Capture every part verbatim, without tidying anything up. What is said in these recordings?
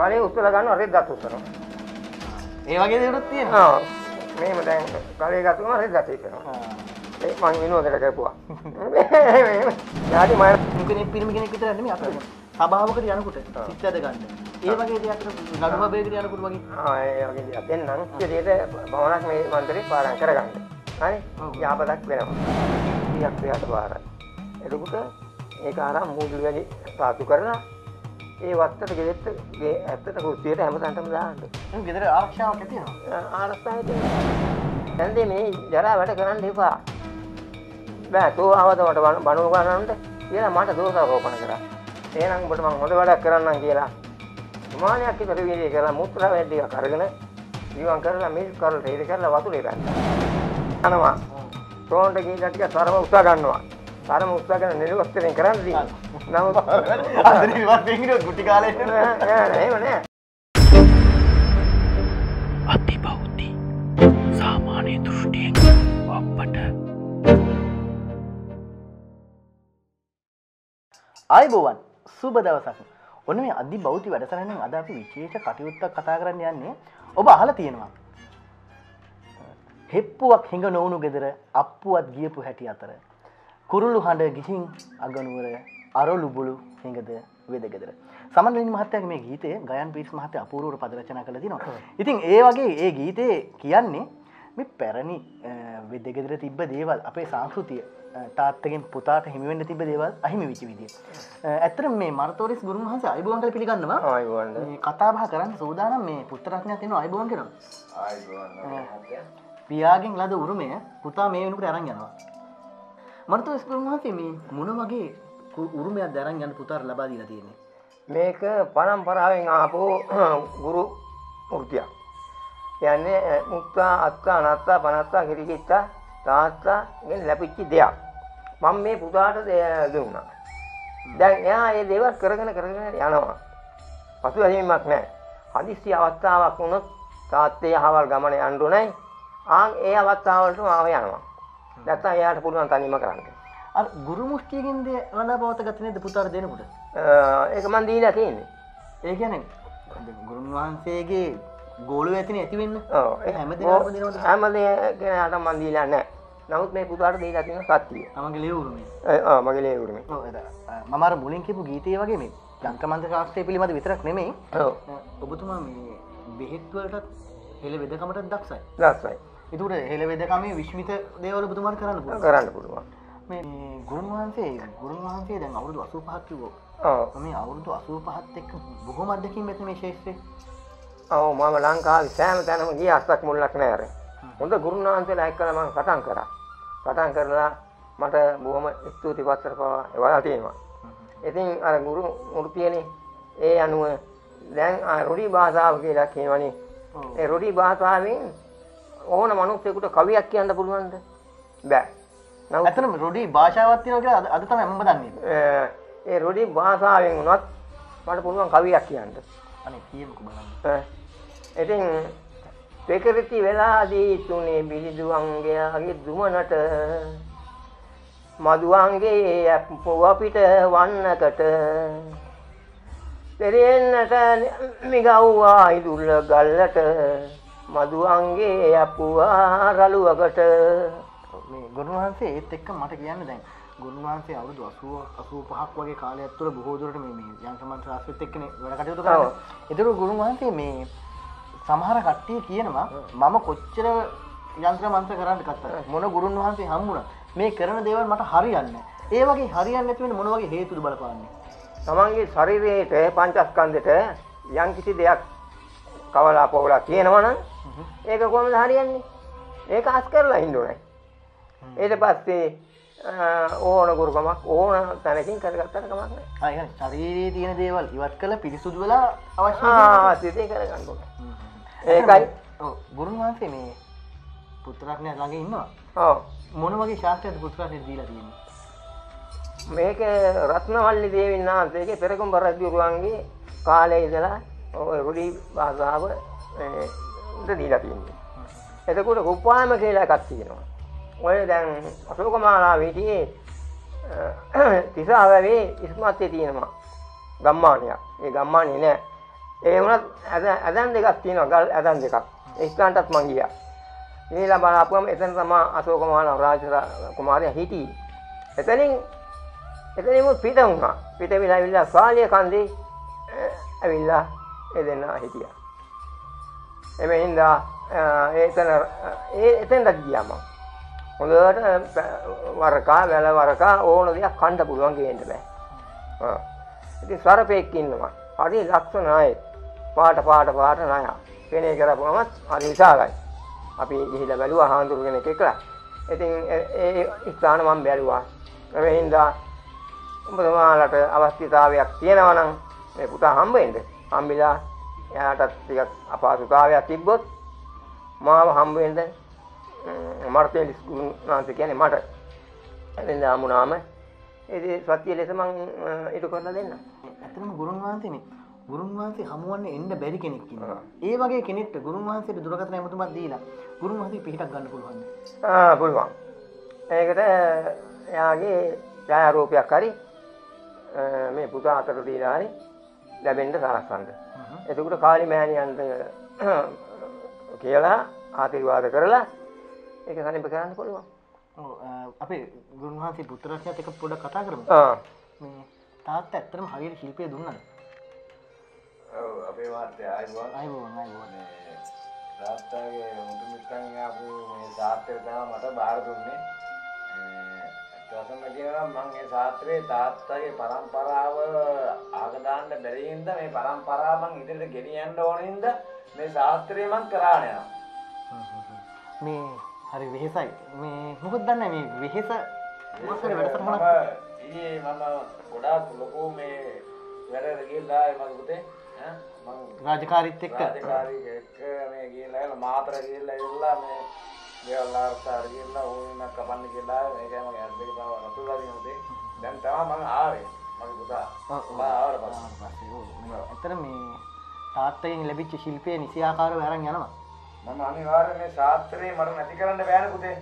अरे उस पे लगाना अरे दातु करो ये वाके जरूरत है हां मैं मतलब काले का तुम अरे दातु करो हां ए मांग विनो दे लगे बुआ याडी माय मुकने फिल्म කෙනෙක් විතර නෙමෙයි අපේ සභාවකට යනකොට සිත්යද ගන්න. ඒ වගේ දෙයක් නඩුව බේකට යනකොට වගේ ආ ඒ වගේ දෙයක් දෙන්නම්. ඒකේට භවනක් මේ මන්ත්‍රේ පාඩම් කරගන්න. හරි? යාපතක් වෙනවා. ඊයක් ප්‍රයත බාරයි. එතකොට ඒක අරන් මූදු වැඩි සාතු කරලා ඒ වත්තට ගෙදෙත් ගේ ඇත්තට කුස්සියට හැම තැනටම දාන්න. මම ගෙදර ආරක්ෂාවක් තියෙනවා. ආරක්ෂාවක් තියෙනවා. දැන් මේ ජරා වැඩ කරන්න එපා. බෑ තෝ ආවදමට බණු ගන්නන්නට කියලා මට දෝෂාරෝපණ කරා. එහෙනම් උඹට මම හොඳ වැඩක් කරන්නම් කියලා. ප්‍රමාණයක් ඉතින් විදිහේ කරලා මුත්‍රා වැඩි ටිකක් අරගෙන ජීවම් කරලා මේ කරලා ටේඩ් කරලා වතුරේ බැන්නා. අනවා. තෝරන්න ගිහින් ටිකක් සරම උස්සා ගන්නවා. සරම උස්සා ගන්න නිරවස්තරෙන් කරන්න දී. නමුත් අද නිවාස් දෙන්නේ ගුටි කාලේ නෑ එහෙම නෑ. අතිබෞද්ධ සාමාන්‍ය දෘෂ්ටියෙන් අපට ආයුබෝවන් සුබ දවසක්. ඔන්න මේ අදි බෞද්ධ වැඩසටහනෙන් අද අපි විශේෂ කටයුත්තක් කතා කරන්න යන්නේ. ඔබ අහලා තියෙනවා. හෙප්පුවක් හිඟ නොවුණු ගෙදර අප්පුවත් ගියපු හැටි අතර කුරුළු හඬ ගිහින් අගනුවර අරලු බුළු හිඟද වේද ගෙදර. සමන්වින් මහත්තයාගේ මේ ගීතය ගයන් පීර්ස් මහත්තයා අපූර්ව පද රචනා කළා දිනවා. ඉතින් ඒ වගේ ඒ ගීතේ කියන්නේ මේ පැරණි වේද ගෙදර තිබ්බ දේවල් අපේ සංස්කෘතිය තාත්තගෙන් පුතාට හිමි වෙන්න තිබ්බ දේවල් අහිමි වෙච්ච විදිය. ඇත්තටම මේ මර්තෝරිස් ගුරුමහන්සේ අයිබෝවන් කියලා පිළිගන්නවා. අයිබෝවන්. මේ කතා බහ කරන්න සෝදානම් මේ පුත්‍ර රත්නයක් තියෙනවා අයිබෝවන් කරනවා. අයිබෝවන්. පියාගෙන් ලද උරුමය පුතා මේ වෙනකොට අරන් යනවා. මර්තෝරිස් ගුරුමහන්සේ මේ මොන වගේ උරුමයක්ද අරන් යන පුතාට ලබා දීලා තියෙන්නේ? මේක පරම්පරාවෙන් ආපු ගුරු වෘත්තියක්. කියන්නේ මුත්තා අත්තා අනත්තා පනත්තා කිරිකිත්තා තාත්තගෙන් ලැබිච්ච දෙයක්. මම මේ පුතාට දුන්නා. දැන් එයා මේ දේවල් කරගෙන කරගෙන යනවා. පසුබැසීමක් නැහැ. හදිස්සි අවස්ථාවක් වුණොත් තාත්තේ අහවල් ගමන යන්න ඕනේ. ආන් ඒ අවස්ථාවලට මාව යනවා. නැත්තම් එයාට පුළුවන් තනියම කරන්න. අර ගුරු මුෂ්ටියකින් දේ වඳාපවත ගත නේද පුතාට දෙනකොට? ඒක මම දීලා තියෙන්නේ. ඒ කියන්නේ ගුරුන් වහන්සේගේ ගෝලුව ඇතිනේ ඇති වෙන්න. ඔව්. ඒ හැමදේම දෙනවද? හැමදේම කෙනාට මම දීලා නැහැ. නමුත් මේ පුතාට දීලා තියෙන සත්‍යය. මගේ ලේ උරුමේ. ආ මගේ ලේ උරුමේ. ඔව් එදා. මම අර මුලින් කියපු ගීතේ වගේ මේ ලංකමන්ත්‍ර ශාස්ත්‍රය පිළිබඳ විතරක් නෙමෙයි. ඔව්. ඔබතුමා මේ බෙහෙත් වලටත් හෙළ වෙදකමටත් දක්ෂයි. දක්ෂයි. ඒකට හෙළ වෙදකමේ විශ්මිත දේවල් ඔබතුමාට කරන්න පුළුවන්. කරන්න පුළුවන්. මේ ගුරුන් වහන්සේ ගුරුන් වහන්සේ දැන් අවුරුදු අසූපහක් කිව්වෝ. ඔව්. මේ අවුරුදු අසූපහත් එක්ක බොහොම අධ්‍යක්ෂින් මෙතන මේ ශාස්ත්‍රයේ. ඔව් මම ලංකාවේ සෑම තැනම ගිය අස්සක් මුල්ලක් නැහැ අර. හොඳ ගුරුන් වහන්සේලා එක්කලා මම කටන් කරා. කටන් කරලා මට බොහොම ස්තුති පත්‍ර පවා එවලා තියෙනවා. ඉතින් අර ගුරු මුෘතියනේ ඒ අනුව දැන් රොඩි භාෂාව කියලා කියනවනේ. ඒ රොඩි භාෂාවෙන් ඕන මිනිස්සුෙකුට කවියක් කියන්න පුළුවන්ද? බෑ. නමුත් අතනම රොඩි භාෂාවක් තියෙනවා කියලා අද තමයි මම දන්නේ. ඒ රොඩි භාෂාවෙන් උනත් මට පුළුවන් කවියක් කියන්න. අනේ කියමුකෝ බලන්න. ඉතින් පෙකරති වෙලාදී තුනේ බිලිදු අංගයාගේ දුමනට මදු අංගේ අපෝ අපිට වන්නකට පෙරෙන්නට මිගව්වා ඉදුල්ල ගල්ලට මදු අංගේ අපුවා රළුවකට. මේ ගුණවන්තේ ඒත් එක්ක මට කියන්න දැන් ගුණවන්තේ අවුරුදු අසූපහක් වගේ කාලයක් තුළ බොහෝ දුරට මේ මේ යන්ත්‍රමන්ත්‍ර ආශ්‍රිත එක්කනේ වැඩ කටයුතු කරනවා. ඒතරු ගුණවන්තේ මේ සමහර කට්ටිය කියනවා මම කොච්චර යන්ත්‍ර මන්ත්‍ර කරන්න කතා මොන ගුරුන් වහන්සේ හම්බුණා මේ කරන දේවල් මට හරියන්නේ නැහැ. ඒ වගේ හරියන්නේ නැති වෙන මොන වගේ හේතුද බලපාන්නේ? තමන්ගේ ශරීරයේට පංචස්කන්ධයට යම් කිසි දෙයක් කවලා පොවලා තියෙනවනම් ඒක කොහොමද හරියන්නේ? ඒක අස් කරලා ඉන්න ඕනේ. ඊට පස්සේ ඕන ගුරුකමක් ඕන තැනකින් කරගත්තට කමක් නැහැ. ආ ඒ කියන්නේ ශරීරයේ තියෙන දේවල් ඉවත් කරලා පිරිසුදු වෙලා අවශ්‍ය ආ සිතේ කරගන්න ඕනේ. ඒකයි ගුරුන් වහන්සේ මේ පුත්‍රරත්නය ළඟ ඉන්නවා. ඔව්. මොන වගේ ශාස්ත්‍රයද පුත්‍රරත්නය දීලා තියෙන්නේ? මේක රත්නවල්ලි දේවීන් වහන්සේගේ පෙරගම්බ රජුරුවන්ගේ කාලේ ඉඳලා ඔය රුඩි භාෂාව ඒ දීලා තියෙන්නේ. එතකොට කුප්පායම කියලා එකක් තියෙනවා. ඔය දැන් අශෝකමාලාවේ තියෙන්නේ තිසාවැවේ ඉස්මත්තේ තියෙනවා ගම්මානියක්. ඒ ගම්මානිය නෑ ඒ වුණත් ඇදන් දෙකක් තියෙනවා, ගල් ඇදන් දෙකක්. ඒකන්ටත් මං ගියා. ගිහිලා බලපුවම එතන තමයි අශෝක මහා රාජ කුමාරයා හිටියේ. එතනින් එතනින් පිට වුණා. පිට වෙලා ඇවිල්ලා සාලිය කන්දේ ඇවිල්ලා එදෙනා හිටියා. එමෙහිඳ එතන එතෙන්ට ගියා මම. හොඳට වරකා වැල වරකා ඕන දෙයක් කන්න පුළුවන් ගේන්න බෑ. ආ. ඉතින් සරපෙක් ඉන්නවා. හරි ලක්ෂණ ආයේ පාට පාට පාට නෑ. කෙනේ කරපුවමත් හරි විශාලයි. අපි ගිහිලා බැලුවා හාඳුරු කෙනෙක් එක්කලා. ඉතින් ඒ ස්ථාන මම බැලුවා. ඒ හින්දා උඹලාට අවශ්‍යතාවයක් තියෙනවා නම් මේ පුතා හම්බ වෙන්න. හම්බිලා එයාටත් ටිකක් අපහසුතාවයක් තිබ්බොත් මාව හම්බ වෙන්න මර්තෙන්ස් ගුණාන්ත කියන්නේ මට. එතෙන් ආමුණාම ඒ සත්‍ය ලෙස මම ඊට කරලා දෙන්න. අතනම ගුරුන් වහන්සේනේ ගුරුන් වහන්සේ හමුවන්නේ එන්න බැරි කෙනෙක් ඉන්නවා. ඒ වගේ කෙනෙක්ට ගුරුන් වහන්සේට දුරකථන යමුතුමක් දීලා ගුරුන් වහන්සේ පිටක් ගන්න පුළුවන්ද? ආ පුළුවන්. ඒකට එයාගේ ඡායාරූපයක් හරි මේ පුතා අතට දීලා හරි ලැබෙන්න සලස්වන්න. එතකොට කාලි මෑණියන්ට කියලා ආශිර්වාද කරලා ඒක සම්පූර්ණ කරන්න පුළුවන්. ඔව් අපේ ගුරුන් වහන්සේ පුත්‍ර රත්නත් එක පොඩ්ඩක් කතා කරමු. ආ මේ තාත්තා ඇත්තටම හරියට ශිල්පය දුන්නා. අපේ වාර්තය ආයිබෝන් ආයිබෝන් ආයිබෝන් තාත්තාගේ මුතු මිත්තන් ආපු මේ සාත්‍රය තමයි මට බාර දුන්නේ. අතසම කියනවා මම මේ සාත්‍රයේ තාත්තාගේ પરම්පරාව ආග දාන්න බැරි හින්දා මේ પરම්පරාව මම ඉදිරියට ගෙනියන්න ඕන හින්දා මේ සාත්‍රය මම කරාන යනවා. මේ හරි වෙහෙසයි. මේ මොකද දන්නේ මේ වෙහෙස මොකද වැඩසටහනක් ඉතින් මම ගොඩාක් ලොකෝ මේ වැඩ ගිහලා මම පුතේ රාජකාරීත් එක්ක රාජකාරී එක්ක මේ ගිහලා මාතර ගිහලා ඉවරලා මේ දේවල් ආර්ථාර ගිහලා ඕන කපන්න ගිහලා ඒකම යද්දේ බව රතුලා දිනුදේ දැන් තමයි මම ආවේ මගේ පුතා ඔව් ආවර පස්සේ ඔව් අතන මේ තාත්තගෙන් ලැබිච්ච ශිල්පයේ නිසියාකාරව අරන් යනවා මම අනිවාර්යයෙන් මේ ශාස්ත්‍රේ මට නැති කරන්න බෑනේ පුතේ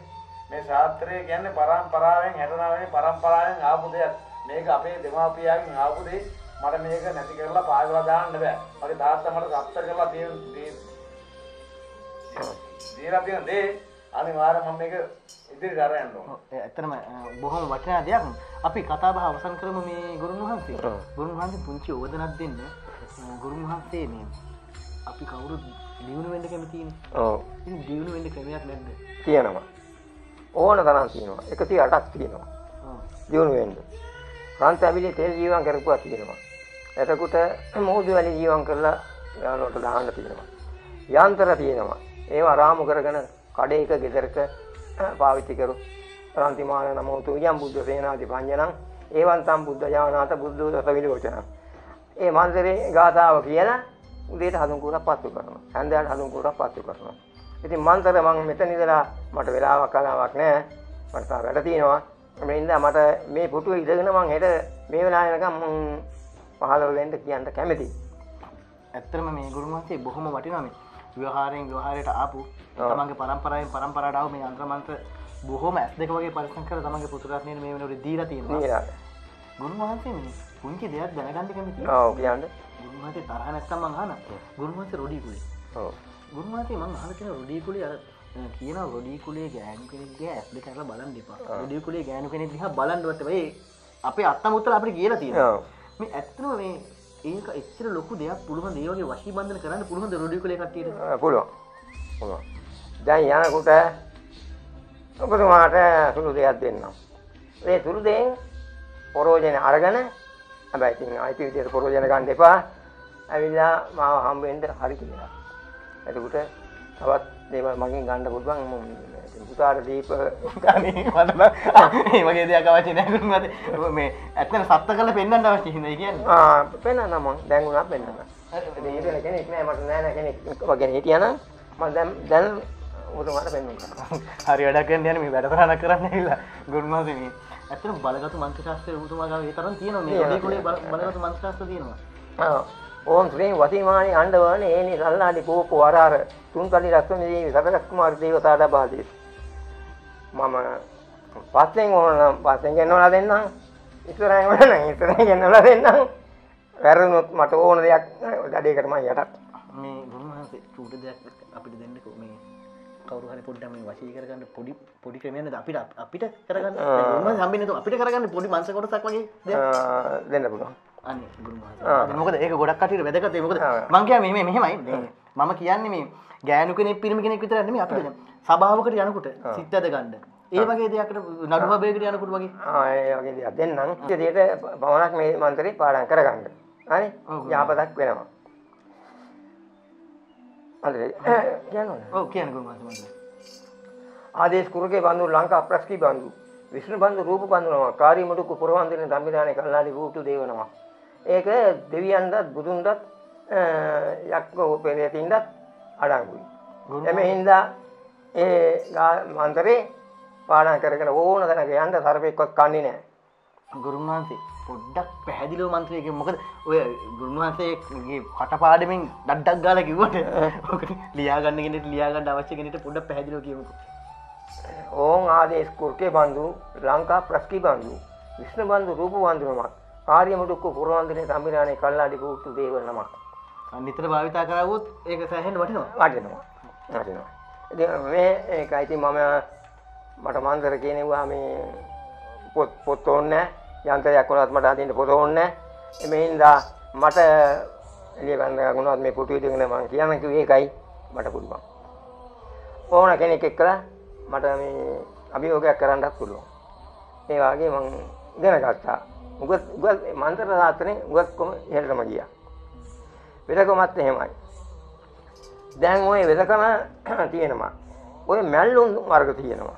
මේ ශාස්ත්‍රය කියන්නේ පරම්පරාවෙන් හැරෙනවෙන්නේ පරම්පරාවෙන් ආපු දෙයක් මේක අපේ දෙමාපියන්ගෙන් ආපු දෙයක් මට මේක නැති කරලා පාගලා දාන්න බෑ. මගේ තාත්තා මට සත්‍ය කරලා තියෙන දීලා තියෙන දේ අනිවාර්යයෙන්ම මම මේක ඉදිරියට අරයන් ඕන. ඇත්තටම බොහොම වටිනා දෙයක්. අපි කතා බහ අවසන් කරමු මේ ගුරුන් වහන්සේට. ගුරුන් වහන්සේ පුංචි ඕදනක් දෙන්න. ගුරුන් වහන්සේ මේ අපි කවුරුත් දිනු වෙන්න කැමතිනේ. ඔව්. ඉතින් දිනු වෙන්න ක්‍රමයක් නැද්ද? තියෙනවා. ඕන තරම් තියෙනවා. එකසිය අටක් තියෙනවා. ඔව්. දිනු වෙන්න. කාන්ත ඇවිලේ තෙල් ජීවම් කරපුවා තියෙනවා. එතකොට මොහොදු වලින් ජීවම් කරලා යාළුවට දාන්න තියෙනවා. යාන්ත්‍ර තියෙනවා. ඒවා රාමු කරගෙන කඩේක ගෙදරක පාවිච්චි කරු. රාන්තිමාන නමෝතු යම් බුද්ධ සේනාති පඤ්ඤණං ඒවං සම් බුද්ධ ඥානාත බුද්ධ දස විලෝචනං. ඒ මන්දරේ ගාථාව කියලා උදේට හඳුන් කුරක් පත්තු කරනවා. හැන්දෑවට හඳුන් කුරක් පත්තු කරනවා. ඉතින් මන්තර මම මෙතන ඉඳලා මට වෙලාවක් කලාවක් නැහැ. මට තා වැඩ තියෙනවා. මේ ඉඳලා මට මේ පුටුව ඉඳගෙන මං හෙට මේ වෙලාව යනකම් මං පහළව වෙන්න කියන්න කැමති. ඇත්තටම මේ ගුරුන් වහන්සේ බොහොම වටිනවා මේ. විවහාරයෙන් විවහාරයට ආපු තමන්ගේ පරම්පරාවෙන් පරම්පරාවට ආව මේ අන්තර මන්ත්‍ර බොහොම ඇස් දෙක වගේ පරිස්සම් කරලා තමන්ගේ පුතුරාට නේද මේ වෙනකොට දීලා තියෙනවා. දීලා. ගුරුන් වහන්සේ මේ පුංචි දෙයක් දැනගන්න කැමතියි. ඔව් කියන්න. ගුරුන් වහන්සේ තරහ නැත්තම් මං අහනවා. ගුරුන් වහන්සේ රොඩි කුලේ. ඔව්. ගුරුන් වහන්සේ මං අහන කෙනා රොඩි කුලේ අර කියන රොඩි කුලේ ගෑනු කෙනෙක් දිහා ඇස් දෙක කරලා බලන් දෙපා. රොඩි කුලේ ගෑනු කෙනෙක් දිහා බලන්නවත් මේ අපේ අත්තම උත්තර අපිට කියලා තියෙනවා. ඔව්. මේ ඇත්තම මේ ඒක එච්චර ලොකු දෙයක් පුළුවන් ඒ වගේ වශී බන්ධන කරන්න පුළුවන් ද රොඩිකුලේ කට්ටියට? පුළුවන්. පුළුවන්. දැන් යනකොට ඔබතුමාට සුළු දෙයක් දෙන්නම්. මේ සුළු දෙයෙන් පරෝජන අරගෙන හැබැයි ඉතින් අයිති විදියට පරෝජන ගන්න එපා. ඇවිල්ලා මාව හම්බ වෙන්න හරි කියලා. එතකොට තවත් දේවල් මගෙන් ගන්න පුළුවන් මම පුතාට දීප ගානේ මට මේ වගේ දෙයක් අවශ්‍ය නැහැ නේද මේ ඇත්තට සත්‍ය කරලා පෙන්නන්න අවශ්‍ය හින්දා කියන්නේ ආ පෙන්නන්න මම දැන් උනා පෙන්නන්න ඉතින් ඒක කෙනෙක් නෑ මට නෑ නෑ කෙනෙක් වගේ හිටියා නම් මම දැන් දැන් උතුමාට පෙන්නන්න හරි වැඩක් කරන්න යන්නේ මේ වැඩතරණක් කරන්න ඇවිල්ලා ගුරුමාසේ මේ ඇත්තට බලගතු මන්ත්‍ර ශාස්ත්‍රයේ උතුමාගාව ඒ තරම් තියෙනවා මේ වැඩි කුලේ බලගතු මන්ත්‍ර ශාස්ත්‍රය තියෙනවා ආ ඕම් ශ්‍රී වතිමානි අණ්ඩවණ ඒනි සල්ලාදි කෝපෝ වරාර තුන්කලි ලක්ෂණ දේවි සතරක් කුමාර දේවතාවට බාදේ මම පස්යෙන් ඕන නම් පස්යෙන් ගෙනවලා දෙන්නම් ඉස්සරහින් ඕන නම් ඉස්සරහින් ගෙනවලා දෙන්නම් වැරදුනොත් මට ඕන දෙයක් වැඩේ කරමයි යටත්. මේ ගුරුමහන්සේ චූට දෙයක් අපිට දෙන්නකෝ මේ කවුරු හරි පොඩ්ඩක් මේ වශී කරගන්න පොඩි පොඩි ක්‍රමයක් නේද අපිට අපිට කරගන්න. ගුරුමහන්සේ හම්බෙන්නේ නැතුව අපිට කරගන්න පොඩි මංස කොටසක් වගේ දෙයක් දෙන්න පුළුවන්. අනේ ගුරුමහන්සේ. මොකද ඒක ගොඩක් කටියට වැදගත් ඒ මොකද මං කියන්නේ මේ මෙහෙමයි. මම කියන්නේ මේ ගෑනු කෙනෙක් පිරිමි කෙනෙක් විතරක් නෙමෙයි අපිට සභාවකට යනකොට සිත් ඇද ගන්න. ඒ වගේ දෙයකට නඩුවබේකට යනකොට වගේ ආ ඒ වගේ දෙයක් දෙන්නම්. ඒකට පවණක් මේ මන්තරේ පාඩම් කරගන්න. හරි? යාපතක් වෙනවා. හරි. කියනවනේ. ඔව් කියනකෝ මාස. ආදේශ කුරුකේ බඳු ලංකා අප්‍රස්කී බඳු විෂ්ණු බඳු රූප බඳු නම කාර්ය මුඩුක පුරවන්දින ධම්මිදානේ කල්ලාලි වූතු දේව නම. ඒක දෙවියන්වත් බුදුන්වත් යක්කෝ පෙරේතින්වත් අඩංගුයි. එමෙහින්දා ඒ මන්තරේ පාඩම් කරගෙන ඕන දැනක යන්න තරපෙක්වත් කන්නේ නැහැ. ගුරුන්වහන්සේ පොඩ්ඩක් පැහැදිලිව මන්ත්‍රයේ කිව්ව මොකද ඔය ගුරුන්වහන්සේගේ කටපාඩමින් ඩඩක් ගාලා කිව්වට ඔක ලියා ගන්න කෙනෙක් ලියා ගන්න අවශ්‍ය කෙනෙක්ට පොඩ්ඩක් පැහැදිලිව කියමුකෝ. ඕං ආදේශ කුර්කේ බඳු ලංකා ප්‍රස්කී බඳු විෂ්ණු බඳු රූප බඳු නමක් කාර්යමුඩුක්ක පුරවන්දිනේ සම්බිරාණේ කල්ලාඩි පුත්තු දේව නමක්. අනිතර භාවිතා කරවුවොත් ඒක සෑහෙන්න වටිනවා. වටිනවා. වටිනවා. ඉතින් මේ ඒකයි ඉතින් මම මට මන්තර කියනවා මේ පොත් පොත් ඕනේ යන්ත්‍රයක් වුණත් මට අදින්න පොත ඕනේ. එමෙහින්දා මට එළිය බඳ ගුණවත් මේ පුටු විදිහගෙන මම කියන කිව්වේ ඒකයි මට පුළුවන්. ඕන කෙනෙක් එක්කලා මට මේ අභියෝගයක් කරන්නත් පුළුවන්. ඒ වගේ මම දැනගත්තා. උගත් උගත් මන්තර සාත්‍රනේ උගත් කොම එහෙලටම ගියා. වෙදකමත් එහෙමයි. දැන් ওই වෙදකම තියෙනවා. ওই මැල්ලුම් වර්ග තියෙනවා.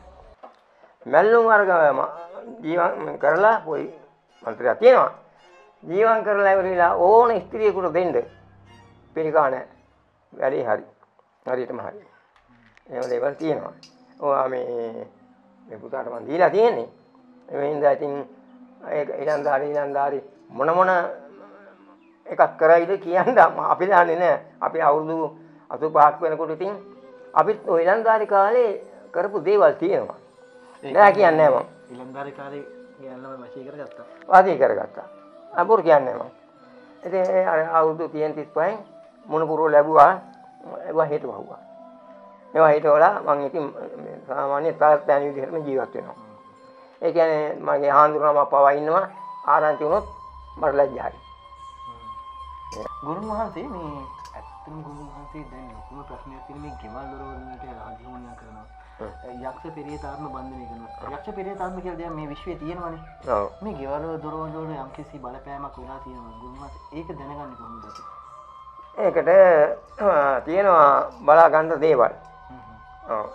මැල්ලුම් වර්ග ජීවන් කරලා පොයි මන්ත්‍රයක් තියෙනවා. ජීවන් කරලා ඉවරලා ඕන ස්ත්‍රියෙකුට දෙන්න පිළිකා නැහැ. වැඩේ හරි. හරියටම හරි. එහෙම දේවල් තියෙනවා. ඔයා මේ මේ පුතාට මන් දීලා තියෙන්නේ. එමෙහින්දා ඉතින් ඒක ඊළඳාරි ඊළඳාරි මොන මොන එකක් කරයිද කියන්න අපි දන්නේ නැහැ. අපි අවුරුදු අසූපහක් වෙනකොට ඉතින් අපිත් ඔය ඊළඳාරි කාලේ කරපු දේවල් තියෙනවා. නෑ කියන්නේ මම ඊළඳාරි කාලේ ගියල්ලා වශී කරගත්තා. වශී කරගත්තා. අඹුර කියන්නේ මම. ඉතින් අර අවුරුදු තිස් පහෙන් මොන පුරෝ ලැබුවා. ඒවා හේතු වහුවා. ඒවා හේතුවලා මම ඉතින් සාමාන්‍ය තාත්තෑණි විදිහටම ජීවත් වෙනවා. ඒ කියන්නේ මගේ හාමුදුරුවෝ මම පවා ඉන්නවා. ආරංචි වුණොත් මට ලැජ්ජායි. ගුරුන් වහන්සේ මේ ඇත්තම ගුරුන් වහන්සේ දැන් ලොකුම ප්‍රශ්නයක් තියෙන මේ ගෙවල් දොරවල් වලට ආධිමණය කරනවා. යක්ෂ පෙරේතාත්ම බන්ධනය කරනවා. යක්ෂ පෙරේතාත්ම කියලා දෙයක් මේ විශ්වයේ තියෙනවනේ. ඔව්. මේ ගෙවල් දොරවල් වල යම්කිසි බලපෑමක් වෙලා තියෙනවා. ගුරුමත් ඒක දැනගන්න කොහොමද? ඒකට තියෙනවා බලා ගන්න දේවල්. ඔව්.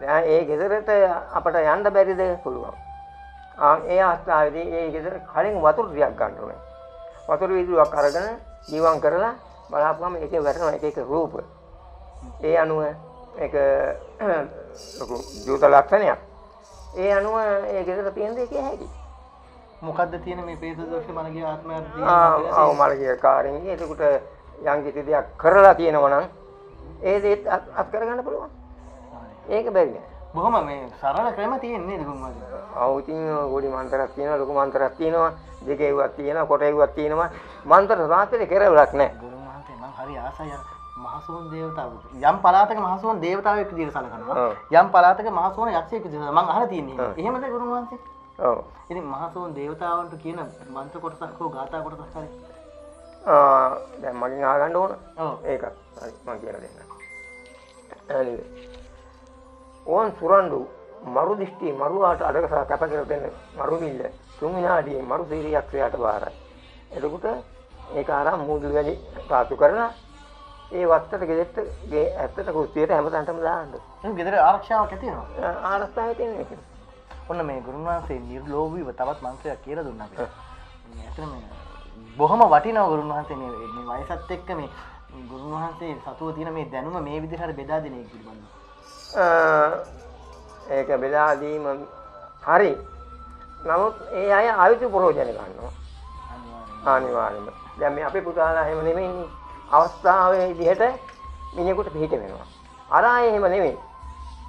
දැන් ඒ ගෙදරට අපිට යන්න බැරිද? පුළුවන්. ආ ඒ අවස්ථාවේදී ඒ ගෙදර කලින් වතුර ටිකක් ගන්න ඕනේ. වතුර විදුලක් අරගෙන ජීවම් කරලා බලාපුවම ඒකේ වැටෙනවා එක එක රූප. ඒ අනුව ඒක ලොකු ජීවිත ලක්ෂණයක්. ඒ අනුව ඒ ගෙදර තියෙන දේ කිය හැකියි. මොකද්ද තියෙන මේ ප්‍රේත දෝෂේ මනගේ ආත්මයක් තියෙනවා. ආ මනගේ කාර්යයෙන් ඒකට යම් කිසි දෙයක් කරලා තියෙනවා නම් ඒ දේත් අත් කරගන්න පුළුවන්. ඒක බැරි නෑ. බොහොම මේ සරල ක්‍රම තියෙන්නේ නේද කොහොමද? ආ ඉතින් ගොඩි මන්තරක් තියෙනවා ලොකු මන්තරක් තියෙනවා දෙකේවත් තියෙනවා කොටේවත් තියෙනවා මන්තර සාත්‍රේ කෙරවලක් නෑ. ගුරු මහන්තේ මම හරි ආසයි අර මහසෝන් දේවතාවුට යම් පලාතක මහසෝන් දේවතාවෙක් විදිහට සලකනවා. යම් පලාතක මහසෝන යක්ෂයෙක් විදිහට මම අහලා තියෙනවා. එහෙමද ගුරුන් වහන්සේ? ඔව්. ඉතින් මහසෝන් දේවතාවන්ට කියන මන්ත්‍ර කොටසක් හෝ ගාථා කොටසක් හරි. ආ දැන් මගෙන් අහගන්න ඕන. ඔව් ඒක. හරි මම කියලා දෙන්නම්. එළිය. ඕන් සුරන්දු මරු දිෂ්ටි මරුවාට අඩකසා කැප කියලා දෙන්න. මරු නිල්ල. තුන් විනාඩියේ මරු සීරියක් ක්‍රියාට බාරයි. එතකොට ඒක ආරම් මූදු වැඩි සාතු කරලා ඒ වත්තට ගෙදෙට්ට ගේ ඇත්තට කුස්සියට හැමතැනටම දාන්න. එහෙනම් ගෙදර ආරක්ෂාවක් ඇති වෙනවා. ආරක්ෂාවක් තියෙනවා ඒක. ඔන්න මේ ගුරුන්වහන්සේ නිර්ලෝභීව තවත් මන්ත්‍රයක් කියලා දුන්නා අපිට. මේ ඇත්තම බොහොම වටිනා ගුරුන්වහන්සේ මේ මේ වයසත් එක්ක මේ ගුරුන්වහන්සේ සතුව තියෙන මේ දැනුම මේ විදිහට හරි බෙදා දෙන එක පිළිබඳව. අ ඒක බෙදා දීම හරි. නමුත් ඒ අය ආයුධ ප්‍රයෝජන ගන්නවා. අනිවාර්යයෙන්ම. දැන් මේ අපේ පුතාලා එහෙම නෙමෙයිනේ. අවස්ථාවේ විදිහට මිනිහෙකුට පිට වෙනවා. අර ආයේ එහෙම නෙමෙයි.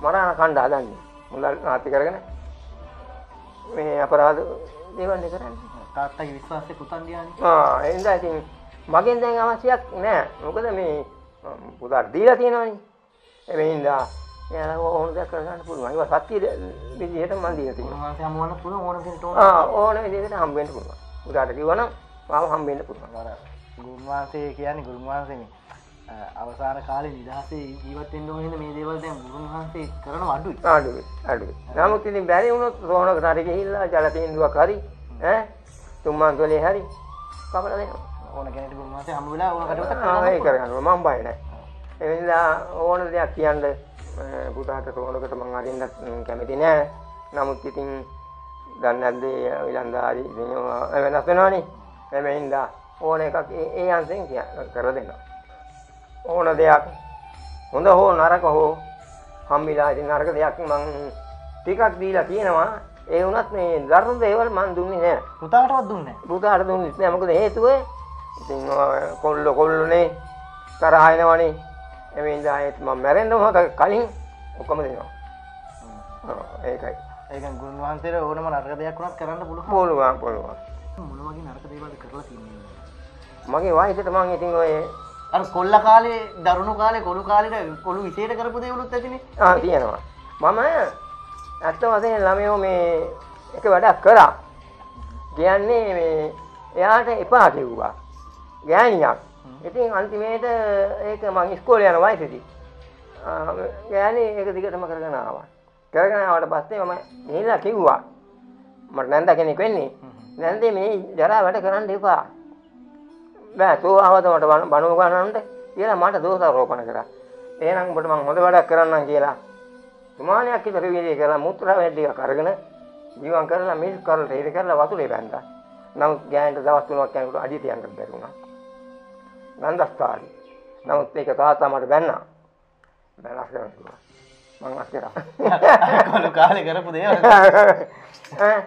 මරණ කණ්ඩ හදන්නේ. මුදල් නාති කරගෙන මේ අපරාධ දේවල් කරන්නේ. たいう一番せこたんでやんけ。ああ、えんだいて、まげんでんがましやくね、もこでみ、こだりらてのに、えべいんだ。やらおんでくらなんぷるまいわ、さっきで、みじえたまんでんて。ああ、もんのぷるおんでんと。ああ、おんでんでんはんべんとぷるま。うだれりわな、わはんべんとぷるま。ගුරු වහන්සේ කියන්නේ ගුරු වහන්සේ මේ අවසාන කාලේ නිදහසේ ජීවත් වෙන්න ඕනේ මේ දේවල් දැන් ගුරු වහන්සේ කරනව අඩුයි අඩුයි අඩුයි. නමුත් ඉතින් බැරි වුණොත් සෝනකට හරි ගිහිල්ලා ජල තීන්දුවක් හරි ඈ තුම්මාන්තෝලේ හරි කමලා දෙනවා. ඕන කෙනෙක් ගුරු වහන්සේ හමු වෙලා ඕන කටවතක් කරනවා. ඒක කරගන්නවා මම බය නැහැ. ඒ නිසා ඕන දෙයක් කියන්න පුතාට සෝනකට මම අරින්න කැමති නැහැ. නමුත් ඉතින් ගන්නත් දේ විලන්දාරි වෙනවා වෙනස් වෙනවනේ. එමෙහිඳ ඕන එකක් ඒ අංශෙන් කරලා දෙනවා. ඕන දෙයක් හොඳ හෝ නරක හෝ හම්බිලා ඉතින් නරක දෙයක් මං ටිකක් දීලා කියනවා. ඒ වුණත් මේ ධර්ම දේවල් මං දුන්නේ නැහැ. පුතාටවත් දුන්නේ නැහැ. පුතාට දුන්නේ නැහැ. මොකද හේතුව ඉතින් කොල්ල කොල්ලනේ තරහ එනවනේ. එමෙන් දායත් මම මැරෙන්න හොත කලින් ඔක්කොම දෙනවා. ඒකයි. ඒකෙන් ගුණ වහන්සේට ඕනම නරක දෙයක් වුණත් කරන්න පුළුවන්. පුළුවන් පුළුවන්. මොන වගේ නරක දේවල්ද කරලා තින්නේ? මගේ වයසට මම ඉතින් ඔය අර කොල්ල කාලේ දරුණු කාලේ කොළු කාලේ කොළු විශේෂ කරපු දේවලුත් ඇතිනේ. ආ තියෙනවා. මම ඇත්ත වශයෙන් ළමයෝ මේ එක වැඩක් කරා. කියන්නේ මේ එයාට එපා කිව්වා. ගෑණියක්. ඉතින් අන්තිමේට ඒක මම ඉස්කෝලේ යන වයසේදී ගෑණි ඒක දිගටම කරගෙන ආවා. කරගෙන ආවට පස්සේ මම මෙහෙලා කිව්වා. මට නැන්දා කෙනෙක් වෙන්නේ. නැන්දේ මේ ජරා වැඩ කරන්න එපා. බෑ තෝවවද මට බණෝ ගන්නන්ට කියලා මට දෝෂාරෝපණ කරා. එහෙනම් උඹට මම හොඳ වැඩක් කරන්නම් කියලා ප්‍රමාණයක් ඉතර වීදී කරලා මුත්‍රා වැඩියක් අරගෙන ජීවම් කරලා මිස් කරලා ඉර කරලා වතුරේ බැඳා. නමුත් ගෑනට දවස් තුනක් යනකොට අඩිය තියන්න බැරි වුණා. නන්දස්ථාලි. නමුත් ඒක තාත්තා මට බැන්නා. බැලස් කරනවා. මං අස්කරා. කොළු කාලේ කරපු දේවල්. ඈ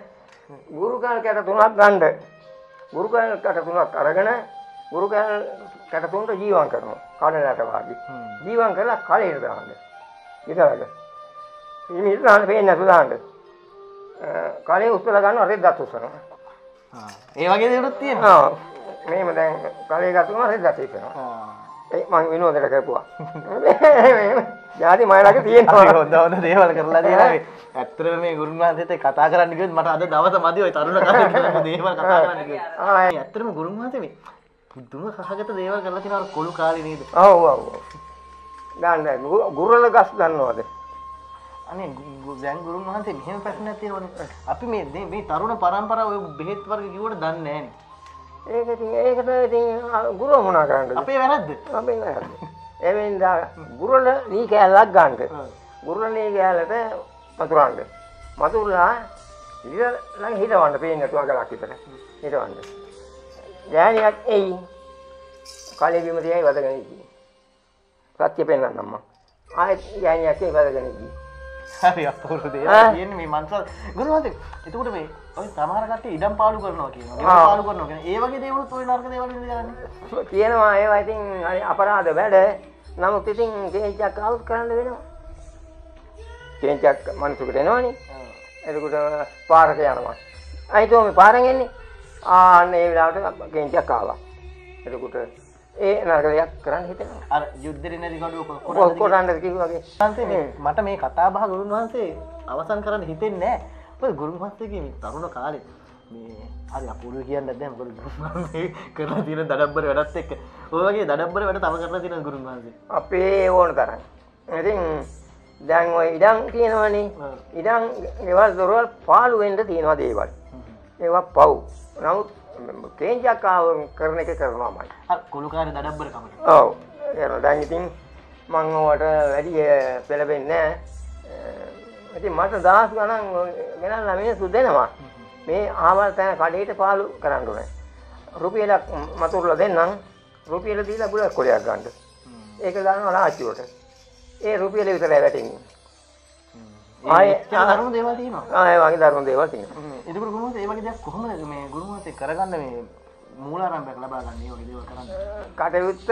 ගුරු කාලකට තුනක් ගන්නද ගුරු කාලකට තුනක් අරගෙන ගුරු කැට තුනට ජීවම් කරනවා කඩලට වාගේ ජීවම් කරලා කලේ දාන්න ඉතලද මේ ඉතලන පේන්නේ සුදාන්න කලේ උස්සලා ගන්නවා රෙද්දත් උස්සනවා. ආ ඒ වගේ දේවලුත් තියෙනවා. මේම දැන් කලේ ගන්නවා රෙද්දත් ඉස්සනවා. ඒ මම විනෝදයට කරපුවා මේ යාදී මයලගේ තියෙනවා හොඳ හොඳ දේවල් කරලා තියෙනවා. ඇත්තටම මේ ගුරුන් වහන්සේත් කතා කරන්න කිව්වොත් මට අද දවස මදි ඔය තරුණ කතා කරන දේවල් කතා කරන්න කිව්වොත්. ආ ඇත්තටම ගුරුන් වහන්සේ මේ පුදුම සහගත දේවල් කරලා තියෙනවා අර කොළු කාලේ නේද? ඔව් ඔව් ඔව්. ගන්න ගුරුල ගස් ගන්නවද? අනේ දැන් ගුරුන් වහන්සේ මෙහෙම ප්‍රශ්නයක් තියෙනවනේ. අපි මේ මේ තරුණ පරම්පරාව ඔය බෙහෙත් වර්ග කිව්වට දන්නේ නැහනේ. ඒක ඉතින් ඒකට ඉතින් ගුරුව මොනා කරන්නද? අපේ වැරද්ද. අපේ වැරද්ද. ඒ වෙනදා ගුරුල නී කැලක් ගන්නද? ගුරුල නී කැලට මතුරාන්න මතුරලා ඉතින් ළඟ හිටවන්න පේන්නේ නැතුව ගලක් විතර හිටවන්න. ගෑණියක් එයි කාලේ බිම තියයි වදගෙන ඉන්නේ. සත්‍ය පෙන්නන්න අම්මා. ආයෙත් ගෑණියක් එයි වදගෙන ඉන්නේ. හරි අපෝරු දෙයක් කියන්නේ මේ මන්සල් ගුරුවන්ට. එතකොට මේ ඔය සමහර කට්ටිය ඉඩම් පාළු කරනවා කියනවා. ඉඩම් පාළු කරනවා කියන්නේ ඒ වගේ දේවලුත් ඔය නරක දේවල් ඉඳලා කියනවා. ඒවා ඉතින් අපරාධ වැඩ. නමුත් ඉතින් ගේජ්ජක් අවුට් කරන්න වෙනවා. කෙන්චක් මනසකට එනවනේ. එතකොට පාරට යනවා. අයිතෝ මේ පාරෙන් එන්නේ. ආන්න ඒ වෙලාවට කෙන්චක් ආවා. එතකොට ඒ නරක දෙයක් කරන්න හිතෙනවා. අර යුද්ධෙ නැති කඩුව කොරන්න කොරන්න කිව්වා වගේ. සංසේ මට මේ කතා බහ ගුරුන් වහන්සේ අවසන් කරන්න හිතෙන්නේ නැහැ. මොකද ගුරුන් වහන්සේගේ මේ තරුණ කාලේ මේ හරි අපූර්ව කියන්න දැන් මොකද ගුරුන් වහන්සේ කරලා තියෙන දඩබ්බර වැඩත් එක්ක. ඔය වගේ දඩබ්බර වැඩ තව කරලා තියෙන ගුරුන් වහන්සේ. අපේ ඕන තරම්. ඉතින් දැන් ඔය ඉඩම් තියෙනවනේ. ඉඩම් ගෙවල් දොරවල් පාළු වෙන්න තියෙනවා දේවල්. ඒවා පව්. නමුත් කේන්ජක් කරන එක කරනවාමයි. අර කුණුකාරේ දඩබ්බර කමට. ඔව්. ඒක දැන් ඉතින් මම ඔයාලට වැඩි පෙළඹෙන්නේ නැහැ. ඉතින් මට දහස් ගණන් ගෙනල්ලා මේ සුදෙනවා. මේ ආවල් තැන කඩේට පාළු කරන්න ඕනේ. රුපියලක් මතුරුලා දෙන්නම්. රුපියල දීලා ගුලක් කොලයක් ගන්නද. ඒක දානවා ලාච්චුවට. ඒ රුපියල විතරයි වැටෙන්නේ. ආයේ ධර්ම දේවල් තියෙනවා. ආ ඒ වගේ ධර්ම දේවල් තියෙනවා. ඒක ගුරුමහත් ඒ වගේ දේවල් කොහොමද මේ ගුරුමහත් කරගන්න මේ මූලාරම්භයක් ලබා ගන්න මේ වගේ දේවල් කරන්නේ? කටයුත්ත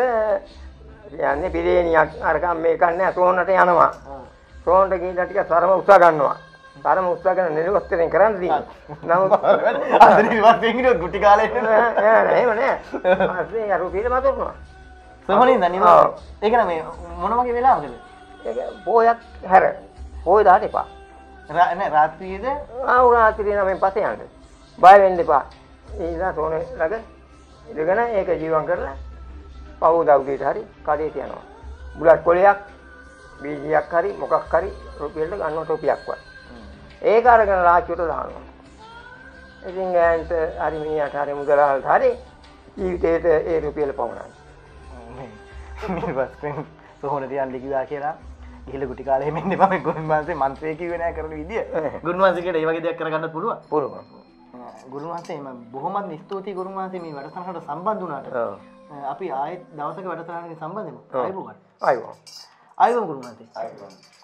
කියන්නේ පිළිේනියක් අරකම් මේක නැහැ සෝනට යනවා. සෝනට ගිහින් ටික සරම උස ගන්නවා. Para musuh kan nilai waktu yang keren sih, namun ada di luar pinggir itu gutikal itu, ya, ini mana, asli ya rupiah macam mana? Semuanya ini, ini kan kami, mana mau kemana aja? Boleh hari, boleh dah deh pak. Ra, ini ratu itu? Ah, orang ratu ini kami pasti ada. Bayar ini pak, ini lah soalnya lagi, ini kan ya kejiwaan kerana, pau dah udah hari, kali tiada. Bulat kuliah, bijak hari, muka hari, rupiah itu anu rupiah kuat. Eka orang kan laki itu lalu, ini kan hari ini hari muda lalu hari, ini itu itu rupiah lepasan. Ini pasti, soalnya dia anda juga akhirnya, gila guti kalau ini ni bapak Guruman sih mantri kiri naik kerana ini, Guruman sih kerja dia kerana itu puluh, puluh. Guruman sih memang, bohomat nistuti Guruman sih memang ada sangat sambandun ada. Api ayat, dawasa kepada sangat sambandun, ayu bukan? Ayu, ayu Guruman sih.